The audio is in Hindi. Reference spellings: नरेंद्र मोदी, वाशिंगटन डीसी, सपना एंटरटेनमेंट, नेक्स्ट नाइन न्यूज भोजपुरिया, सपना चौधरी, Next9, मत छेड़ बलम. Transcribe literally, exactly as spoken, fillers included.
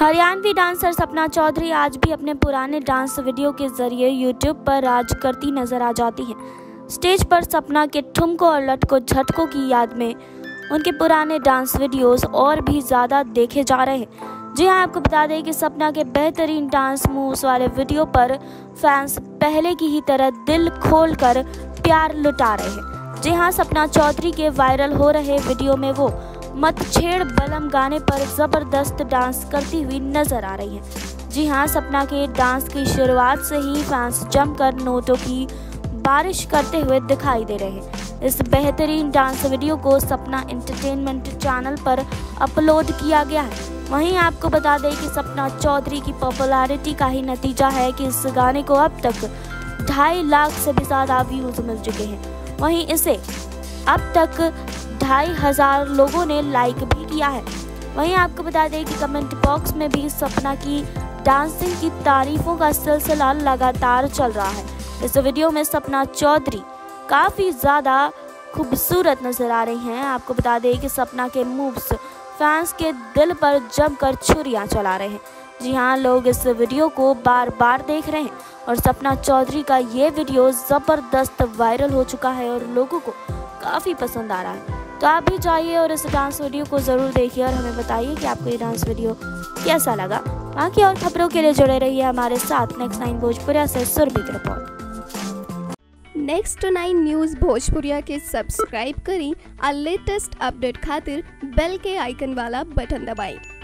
हरियाणवी डांसर सपना चौधरी आज भी अपने पुराने डांस वीडियो के जरिए यूट्यूब पर राज करती नजर आ जाती हैं। स्टेज पर सपना के ठुमकों और लटकों झटकों की याद में उनके पुराने डांस वीडियोस और भी ज़्यादा देखे जा रहे हैं। जी हाँ, आपको बता दें कि सपना के बेहतरीन डांस मूव्स वाले वीडियो पर फैंस पहले की ही तरह दिल खोल कर प्यार लुटा रहे हैं। जी हाँ, सपना चौधरी के वायरल हो रहे वीडियो में वो मत छेड़ बलम गाने पर ज़बरदस्त डांस करती हुई नजर आ रही हैं। जी हाँ, सपना के डांस की शुरुआत से ही फैंस जमकर नोटों की बारिश करते हुए दिखाई दे रहे हैं। इस बेहतरीन डांस वीडियो को सपना एंटरटेनमेंट चैनल पर अपलोड किया गया है। वहीं आपको बता दें कि सपना चौधरी की पॉपुलैरिटी का ही नतीजा है कि इस गाने को अब तक ढाई लाख से भी ज़्यादा व्यूज़ मिल चुके हैं। वहीं इसे अब तक ढाई हजार लोगों ने लाइक भी किया है। वहीं आपको बता दें कि कमेंट बॉक्स में भी सपना की डांसिंग की तारीफों का सिलसिला लगातार चल रहा है। इस वीडियो में सपना चौधरी काफ़ी ज़्यादा खूबसूरत नजर आ रही हैं। आपको बता दें कि सपना के मूव्स फैंस के दिल पर जमकर छुरियां चला रहे हैं। जी हाँ, लोग इस वीडियो को बार बार देख रहे हैं और सपना चौधरी का ये वीडियो ज़बरदस्त वायरल हो चुका है और लोगों को काफ़ी पसंद आ रहा है। तो आप भी जाइए और इस डांस वीडियो को ज़रूर देखिए और हमें बताइए कि आपको ये डांस वीडियो कैसा लगा। बाकी और खबरों के लिए जुड़े रहिए हमारे साथ। नेक्स्ट नाइन भोजपुरिया से सुरभि की report. नेक्स्ट नाइन न्यूज भोजपुरिया के सब्सक्राइब करी और लेटेस्ट अपडेट खातिर बेल के आइकन वाला बटन दबाएं।